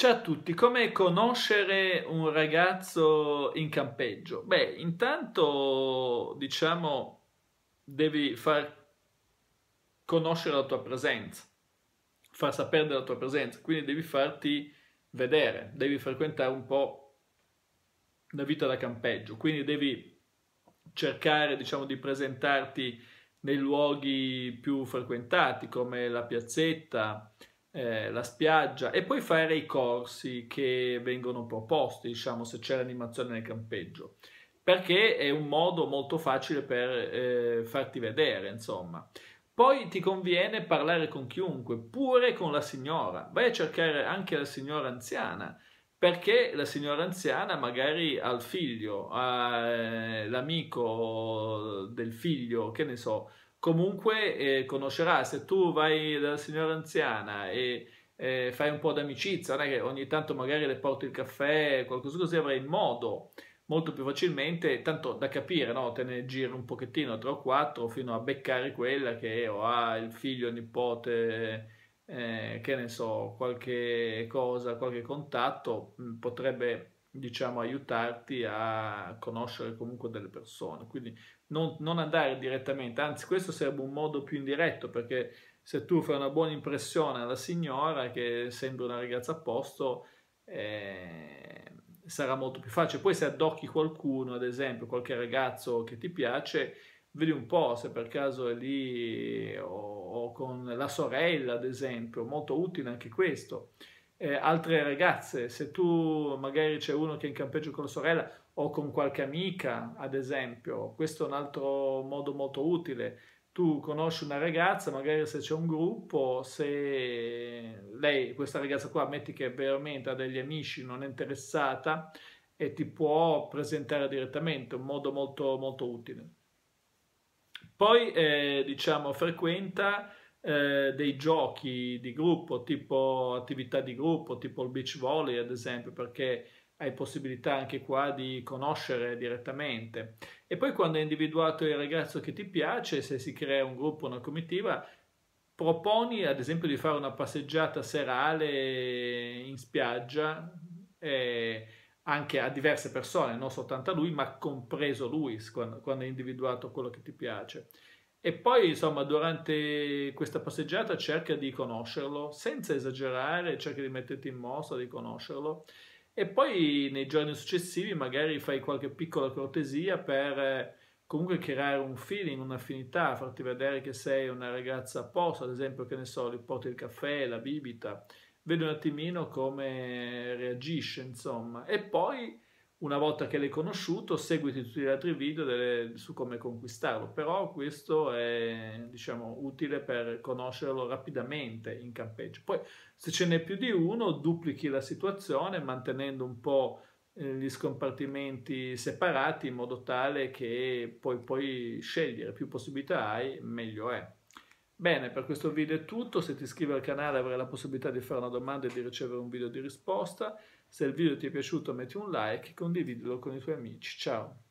Ciao a tutti, come conoscere un ragazzo in campeggio? Beh, intanto diciamo devi far conoscere la tua presenza, far sapere della tua presenza, quindi devi farti vedere, devi frequentare un po' la vita da campeggio, quindi devi cercare diciamo di presentarti nei luoghi più frequentati come la piazzetta, la spiaggia, e poi fare i corsi che vengono proposti, diciamo, se c'è l'animazione nel campeggio, perché è un modo molto facile per farti vedere, insomma. Poi ti conviene parlare con chiunque, pure con la signora. Vai a cercare anche la signora anziana, perché la signora anziana magari ha il figlio, l'amico del figlio, che ne so. Comunque conoscerà, se tu vai dalla signora anziana e fai un po' d'amicizia, non è che ogni tanto magari le porti il caffè, qualcosa così, avrai modo molto più facilmente, tanto da capire, no? Te ne giri un pochettino, 3 o 4, fino a beccare quella che ha il figlio, il nipote, che ne so, qualche cosa, qualche contatto, potrebbe diciamo aiutarti a conoscere comunque delle persone, quindi non andare direttamente, anzi questo sarebbe un modo più indiretto, perché se tu fai una buona impressione alla signora, che sembra una ragazza a posto, sarà molto più facile. Poi se addocchi qualcuno, ad esempio qualche ragazzo che ti piace, vedi un po' se per caso è lì o con la sorella, ad esempio, molto utile anche questo. Altre ragazze, se tu magari c'è uno che è in campeggio con la sorella o con qualche amica, ad esempio, questo è un altro modo molto utile. Tu conosci una ragazza, magari se c'è un gruppo, se lei, questa ragazza qua, metti che veramente ha degli amici, non è interessata e ti può presentare direttamente, un modo molto utile. Poi diciamo frequenta dei giochi di gruppo, tipo attività di gruppo, tipo il beach volley ad esempio, perché hai possibilità anche qua di conoscere direttamente. E poi quando hai individuato il ragazzo che ti piace, se si crea un gruppo, una comitiva, proponi ad esempio di fare una passeggiata serale in spiaggia, anche a diverse persone, non soltanto a lui, ma compreso lui, quando hai individuato quello che ti piace. E poi insomma durante questa passeggiata cerca di conoscerlo senza esagerare, cerca di metterti in mostra, di conoscerlo, e poi nei giorni successivi magari fai qualche piccola cortesia per comunque creare un feeling, un'affinità, farti vedere che sei una ragazza apposta, ad esempio, che ne so, gli porti il caffè, la bibita, vedi un attimino come reagisce, insomma. E poi una volta che l'hai conosciuto, seguiti tutti gli altri video su come conquistarlo, però questo è diciamo utile per conoscerlo rapidamente in campeggio. Poi se ce n'è più di uno, duplichi la situazione mantenendo un po' gli scompartimenti separati, in modo tale che puoi scegliere, più possibilità hai, meglio è. Bene, per questo video è tutto. Se ti iscrivi al canale avrai la possibilità di fare una domanda e di ricevere un video di risposta. Se il video ti è piaciuto metti un like e condividilo con i tuoi amici. Ciao!